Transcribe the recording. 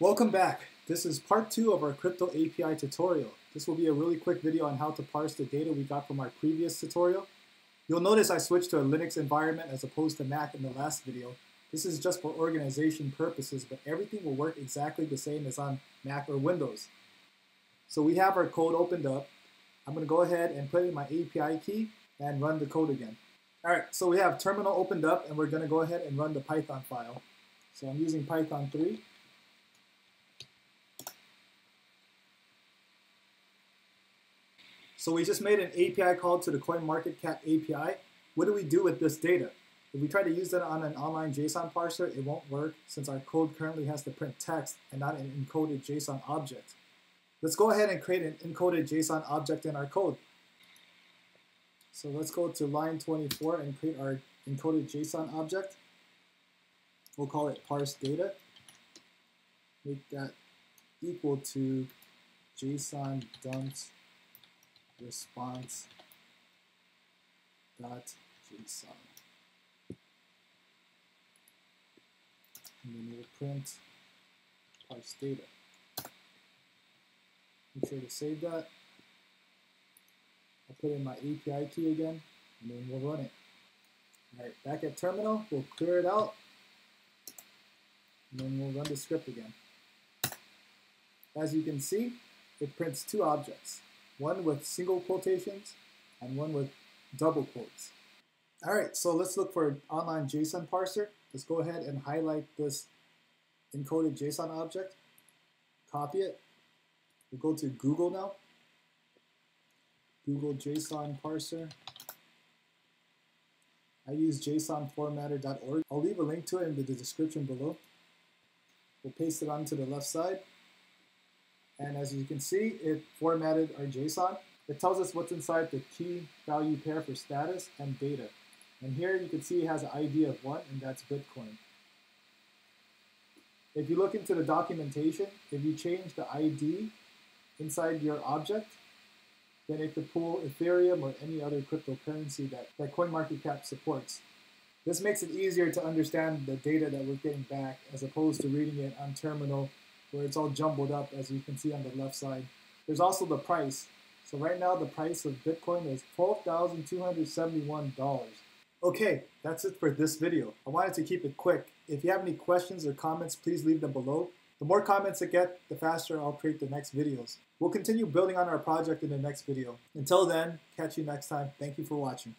Welcome back. This is part 2 of our crypto API tutorial. This will be a really quick video on how to parse the data we got from our previous tutorial. You'll notice I switched to a Linux environment as opposed to Mac in the last video. This is just for organization purposes, but everything will work exactly the same as on Mac or Windows. So we have our code opened up. I'm going to go ahead and put in my API key and run the code again. Alright, so we have terminal opened up and we're going to go ahead and run the Python file. So I'm using Python 3. So we just made an API call to the CoinMarketCap API. What do we do with this data? If we try to use it on an online JSON parser, it won't work since our code currently has to print text and not an encoded JSON object. Let's go ahead and create an encoded JSON object in our code. So let's go to line 24 and create our encoded JSON object. We'll call it parse data. Make that equal to JSON dumps response.json. And then we'll print parse data. Make sure to save that. I'll put in my API key again, and then we'll run it. All right, back at terminal, we'll clear it out, and then we'll run the script again. As you can see, it prints two objects, one with single quotations and one with double quotes. All right, so let's look for an online JSON parser. Let's go ahead and highlight this encoded JSON object, copy it. We'll go to Google now. Google JSON parser. I use jsonformatter.org. I'll leave a link to it in the description below. We'll paste it onto the left side. And as you can see, it formatted our JSON. It tells us what's inside the key value pair for status and data. And here you can see it has an ID of 1, and that's Bitcoin. If you look into the documentation, if you change the ID inside your object, then it could pull Ethereum or any other cryptocurrency that CoinMarketCap supports. This makes it easier to understand the data that we're getting back as opposed to reading it on terminal where it's all jumbled up as you can see on the left side. There's also the price. So right now the price of Bitcoin is $12,271. Okay, that's it for this video. I wanted to keep it quick. If you have any questions or comments, please leave them below. The more comments I get, the faster I'll create the next videos. We'll continue building on our project in the next video. Until then, catch you next time. Thank you for watching.